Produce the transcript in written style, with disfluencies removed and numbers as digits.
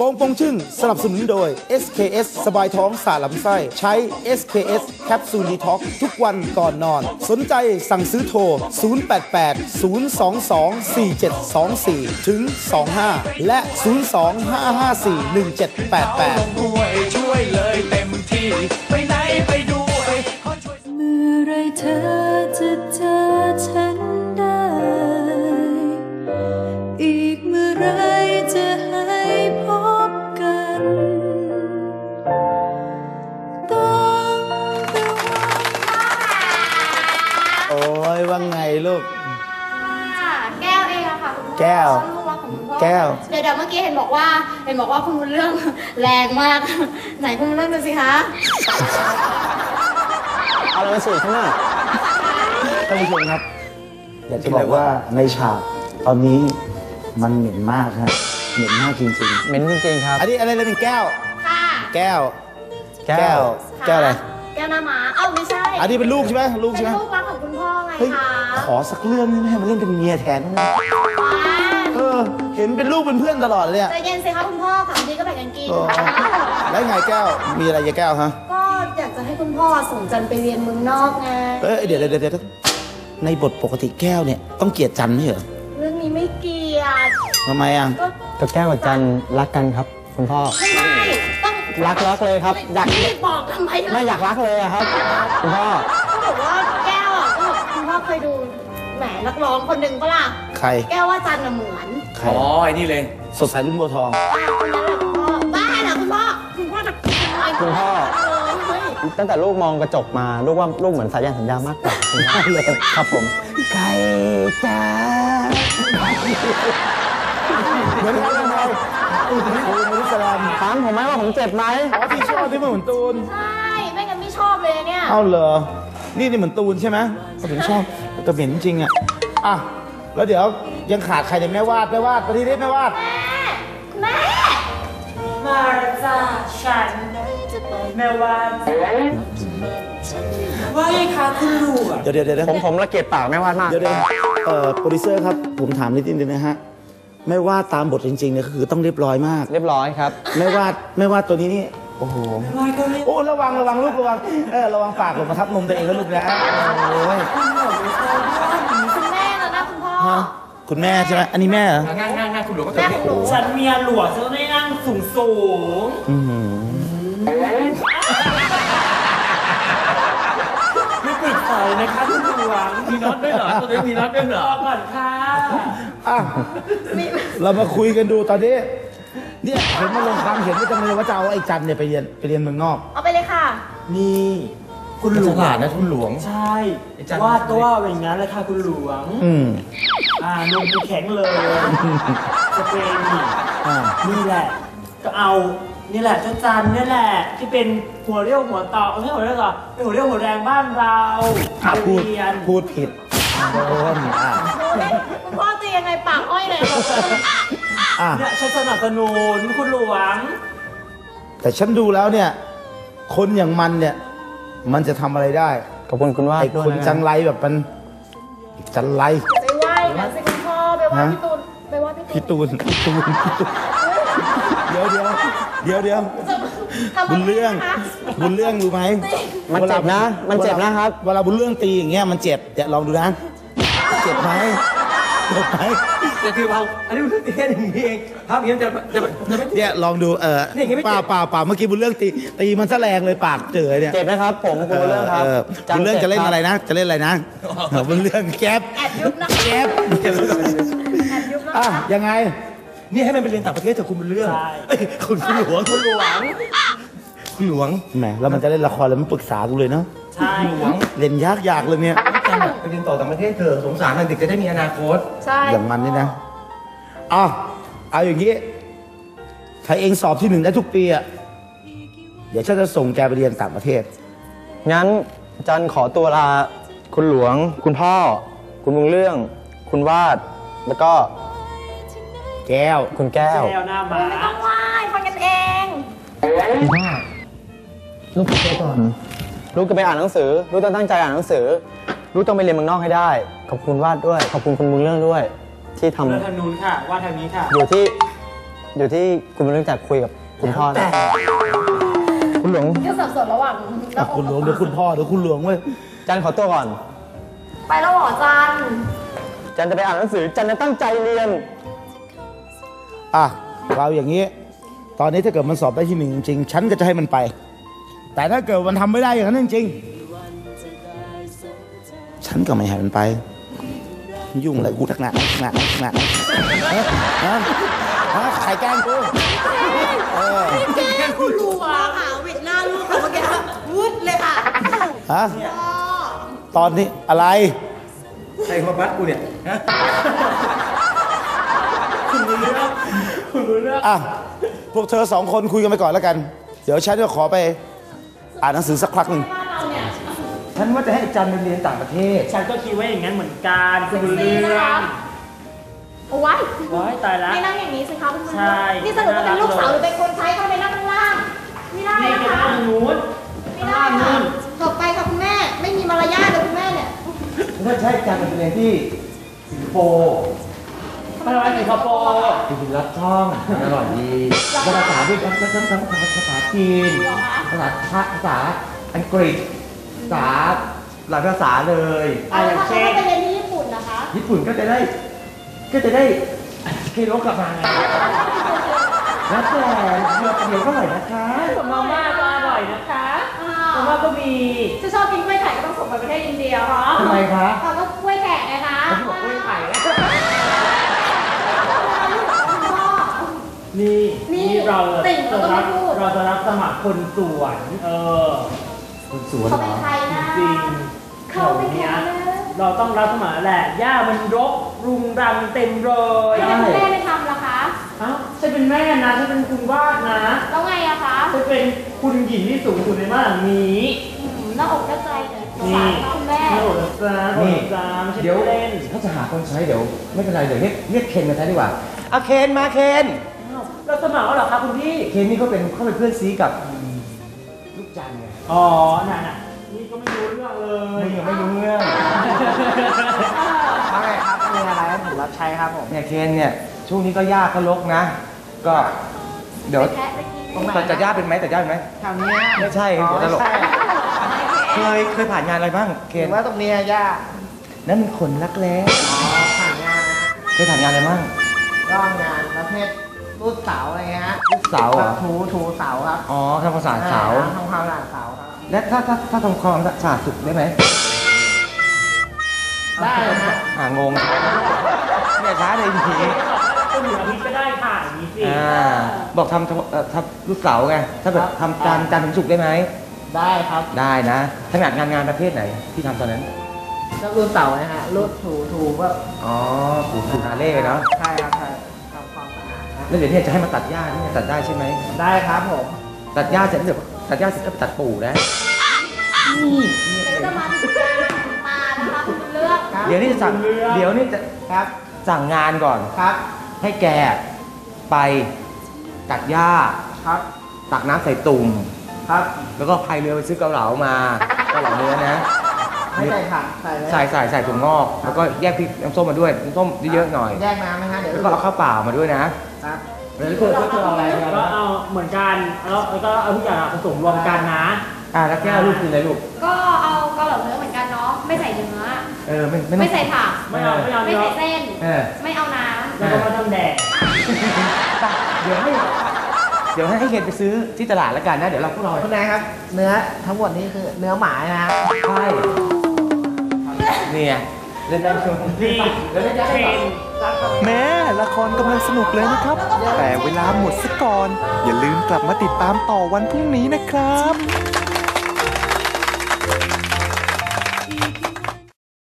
โปงโปงชึ่งสนับสนุนโดย SKS สบายท้องสารลำไส้ใช้ SKS แคปซูลดีท็อกทุกวันก่อนนอนสนใจสั่งซื้อโทร088-022-4724 ถึง 25 และ 025541788 ช่วยเลยเต็มที่ไปไหนไปด้วยเมื่อไรเธอจะเจอฉันได้อีกเมื่อไรจะให้พบกันต้องระวังโอ้ยว่าไงลูกแก้วเองอะค่ะแก้วแก้วเดี๋ยวเมื่อกี้เห็นบอกว่าคุณรู้เรื่องแรงมากไหนคุณรู้เรื่องดูสิคะเอาเรามาสู่ข้างหน้าท่านผู้ชมครับอยากจะบอกว่าในฉากตอนนี้มันเหม็นมากครับเหม็นมากจริงๆเหม็นจริงๆครับอันนี้อะไรเป็นแก้วค่ะแก้วอะไรแก้วน้ำหมาเอ้าไม่ใช่อันนี้เป็นลูกใช่ไหมลูกใช่ไหมลูกรักของคุณพ่อไงคะขอสักเรื่องนึงให้มันเล่นเป็นเมียแทนเห็นเป็นลูกเป็นเพื่อนตลอดเลยใจเย็นสิคะคุณพ่อค่ะดีก็แบ่งกันกินแล้วไงแก้วมีอะไรยายแก้วฮะก็อยากจะให้คุณพ่อส่งจันไปเรียนเมืองนอกไงเดี๋ยวในบทปกติแก้วเนี่ยต้องเกลียดจันไหมเหรอเรื่องนี้ไม่เกลียดทำไมอ่ะก็แก้วกับจันรักกันครับคุณพ่อไม่ใช่ต้องรักเลยครับอยากไม่บอกทำไมไม่อยากรักเลยครับคุณพ่อเขาบอกว่าแก้วอ่ะก็คุณพ่อเคยดูแหมนักร้องคนหนึ่งก็ล่ะใครแก้วว่าจันเหมือนอ๋อไอ้นี่เลยสดใสรุ่งบัวทองบ้าเหรอคุณพ่อคุณพ่อตั้งแต่ลูกมองกระจกมาลูกว่าลูกเหมือนสายยางสัญญามากกว่าเลยครับผมไก่จ้าเหมือนกันไหมตูนมนุษย์สลามถามผมไหมว่าผมเจ็บไหมพี่ชอบที่เหมือนตูนใช่ไม่งั้นไม่ชอบเลยเนี่ยเอาเหรอนี่เหมือนตูนใช่ไหมผมชอบแต่เหม็นจริงอ่ะอ่ะแล้วเดี๋ยวยังขาดใครเนี่ยแม่วาดมาที่นี่แม่วาดแม่มาจ้าฉันแม่วาดว่าไงคะคุณลูกเดี๋ยวผมระเกียจปากแม่วาดมากเดี๋ยวโปรดิวเซอร์ครับผมถามนิดนึงนะฮะแม่วาดตามบทจริงๆเนี่ยคือต้องเรียบร้อยมากเรียบร้อยครับแม่วาดตัวนี้นี่โอ้โหโอ้ระวังลูกระวังระวังปากผมมาทับนมตัวเองแล้วลูกนะโอ้ยคุณแม่ใช่ไหมอันนี้แม่เหรอนั่งคุณหลวงก็เจอฉันเมียหลวงจะได้นั่งสูงไม่ปรึกษานะคะคุณหลวงมีน็อตด้วยเหรอตัวนี้มีน็อตด้วยเหรอก่อนค่ะเรามาคุยกันดูตอนนี้เนี่ยเห็นมาลงความเห็นว่าจะมีว่าจะเอาไอ้จันเนี่ยไปเรียนเมืองนอกเอาไปเลยค่ะนี่คุณหลวงฉลาดนะคุณหลวงใช่วาดก็ว่าอย่างนั้นแหละค่ะคุณหลวงลงไปแข็งเลยจะเป็นนี่แหละก็เอานี่แหละเจ้าจันนี่แหละที่เป็นหัวเรี่ยวหัวต่อไม่ใช่หัวเรี่ยวต่อเป็นหัวเรี่ยวหัวแรงบ้านเราพูดผิดโดนคุณพ่อตียังไงปากอ้อยเลยเนี่ยฉันสนับสนุนคุณหลวงแต่ฉันดูแล้วเนี่ยคนอย่างมันเนี่ยมันจะทำอะไรได้ขอบคุณคุณว่าไอ้คนจังไรแบบมันจังไรไปไหว้กันสิคุณพ่อไปไหว้พี่ตูนไปไหว้พี่ตูนเดี๋ยวบุญเรื่องรู้ไหมมันเจ็บนะมันเจ็บนะครับเวลาบุญเรื่องตีอย่างเงี้ยมันเจ็บเดี๋ยวลองดูนะเจ็บไหมแต่คือเราอันนี้บุญเรื่องตีแค่อย่างนี้เองภาพอย่างนี้จะเนี่ยลองดูป่าเมื่อกี้บุญเรื่องตีมันแสลงเลยปากเจ๋อเนี่ยเจ็บนะครับผมบุญเรื่องครับบุญเรื่องจะเล่นอะไรนะบุญเรื่องแก๊บยังไงนี่ให้มันไปเรียนต่างประเทศจากคุณบุญเรื่องคุณหลวงแหมแล้วมันจะเล่นละครแล้วมันปรึกษากูเลยเนาะใช่เล่นยากเลยเนี่ยไปเรียนต่อต่างประเทศเถอะสงสารเด็กจะได้มีอนาคตใช่อย่างมันนี่นะเอาอย่างนี้ถ้าเองสอบที่ 1ได้ทุกปีอ่ะเดี๋ยวฉันจะส่งแกไปเรียนต่างประเทศงั้นจันขอตัวลาคุณหลวงคุณพ่อคุณบุญเรื่องคุณวาดแล้วก็แก้วคุณแก้วหน้ามาไม่ต้องไหว้ฟังกันเองลูกไปก่อนลูกจะไปอ่านหนังสือลูกต้องตั้งใจอ่านหนังสือลูกต้องไปเรียนเมืองนอกให้ได้ขอบคุณวาดด้วยขอบคุณคุณบุญเรื่องด้วยที่ทำทางนู้นค่ะวาดทางนี้ค่ะอยู่ที่ อยู่ที่คุณมนุษย์จะคุยกับคุณพ่อนะคุณหลวงก็สับสนระหว่างคุณหลวงเดี๋ยวคุณพ่อเดี๋ยวคุณหลวงเว้ยจันขอตัวก่อนไปแล้วหรอจันจะไปอ่านหนังสือจันจะตั้งใจเรียนอ่ะเราอย่างนี้ตอนนี้ถ้าเกิดมันสอบได้ที่หนึ่งจริงฉันก็จะให้มันไปแต่ถ้าเกิดมันทำไม่ได้อย่างนั้นจริงฉันก็ไม่ให้มันไปยุ่งอะไรกูหนักใครแกล้งกูแกล้งกูรู้ว่าหาวิดหน้าลูกเขาเมื่อกี้วุดเลยค่ะฮะตอนนี้อะไรใครมาบัดกูเนี่ยคุณรู้เรื่องอ่ะพวกเธอสองคนคุยกันไปก่อนแล้วกันเดี๋ยวฉันจะขอไปอ่านหนังสือสักพักหนึ่งฉันว่าจะให้อาจารย์ไปเรียนต่างประเทศฉันก็คิดว่าอย่างนั้นเหมือนกันคุณรู้เรื่องโอ้ยตายแล้วไม่นั่งอย่างนี้สิคะคุณผู้ชมนี่สรุปว่าเป็นลูกสาวหรือเป็นคนใช้เขาไปนั่งข้างล่างไม่ได้นะคะไม่ได้ค่ะขอบไปค่ะคุณแม่ไม่มีมารยาทเลยคุณแม่เนี่ยถ้าใช้การเป็นเรียนที่สิงคโปร์ไปร้านสิงคโปร์กินรับช่องอร่อยดีภาษาด้วยภาษาจีนภาษาอังกฤษภาษาหลายภาษาเลยอย่างเช่นไปเรียนที่ญี่ปุ่นนะคะญี่ปุ่นก็จะได้เคโรกลับมาไงแล้วแต่เดี๋ยวก็อร่อยนะคะส่งมาม่าก็อร่อยนะคะส่งมาก็มีจะชอบกินกล้วยไข่ก็ต้องส่งไปประเทศอินเดียเหรอทำไมคะเขาก็กล้วยแขกนะคะกล้วยไข่นี่เราจะรับสมัครคนสวนคนสวนเขาเป็นใครนะจริงเขาเป็นใครเราต้องรับสมัครแหละย่ามันรกรุงรังเต็มเลยทำไมคุณแม่ไม่ทำล่ะคะอ้าวฉันเป็นแม่นะฉันเป็นคุณวาดนะแล้วไงอะคะฉันเป็นคุณหญิงที่สูงสุดในบ้านหลังนี้หน้าอกหน้าใจเลยนี่คุณแม่หน้าอกหน้าใจนี่เดี๋ยวถ้าจะหาคนใช้เดี๋ยวไม่เป็นไรเดี๋ยวเรียกเคนมาใช้ดีกว่าเอาเคนมาเคนเราสมัครเหรอคะคุณพี่เคนนี่เขาเป็นเพื่อนซีกับลูกจันไงอ๋อน่ะนี่ก็ไม่รู้เรื่องเลยไม่รู้เรื่องอะไรครับมีอะไรผมรับใช้ครับผมเนี่ยเคนเนี่ยช่วงนี้ก็ยากก็ลกนะก็เดี๋ยวแต่ยากเป็นไหมแถวนี้ไม่ใช่ผมตลกเคยผ่านงานอะไรบ้างเคนว่าตรงนี้ยากนั่นมันขนลักแร้ผ่านงานเคยผ่านงานอะไรบ้างก็งานประเภทรูดเสาอะไรเงี้ยฮะรูดเสาเหรอถูเสาครับอ๋อทำความสะอาดเสาทำความสะอาดเสาครับและถ้าทำความสะอาดสุกได้ไหมได้นะงงเนี่ยช้าเลยทีก็อยู่นี้ก็ได้ค่ะนี้สิบอกทำรูดเสาไงถ้าแบบทำจานถึงสุกได้ไหมได้ครับได้นะถนัดงานประเภทไหนที่ทำตอนนั้นก็รูดเสานะฮะรูดถูแบบอ๋อถูนาเล่ไปเนาะใช่ครับใช่แล้วเดี๋ยวเนี่ยจะให้มาตัดหญ้าเนี่ยตัดได้ใช่ไหมได้ครับผมตัดหญ้าเสร็จเดี๋ยวตัดหญ้าเสร็จก็ตัดปู่นะนี่จะมาถึงงานถึงปลานะคะคุณเลือกเดี๋ยวนี่จะครับสั่งงานก่อนครับให้แกไปตัดหญ้าครับตักน้ำใส่ตุ่มครับแล้วก็พายเรือไปซื้อเกาเหลามาเกาเหลาเนื้อนะใส่ค่ะใส่ถั่วงอกแล้วก็แยกพริกน้ำส้มมาด้วยน้ำส้มเยอะๆหน่อยแยกน้ำไหมคะเดี๋ยวแล้วก็เอาข้าวเปล่ามาด้วยนะครับแล้วก็เอาอะไรกันก็เอาเหมือนกันแล้วก็เอาทุกอย่างผสมรวมกันนะแล้วแก้วลูกคืออะไรลูกก็เอาเกาเหลาเนื้อเหมือนกันเนาะไม่ใส่เนื้อไม่ใส่ผักไม่ใส่เส้นไม่เอาน้ำแล้วก็มาทำแดดเดี๋ยวให้เคนไปซื้อที่ตลาดแล้วกันนะเดี๋ยวเราพวกเราคุณนายครับเนื้อทั้งหมดนี้คือเนื้อหมานะใช่เนี่ยเล่นได้ชมดีแล้วเล่นได้แม้ละครกำลังสนุกเลยนะครับแต่เวลาหมดซะก่อนอย่าลืมกลับมาติดตามต่อวันพรุ่งนี้นะครับ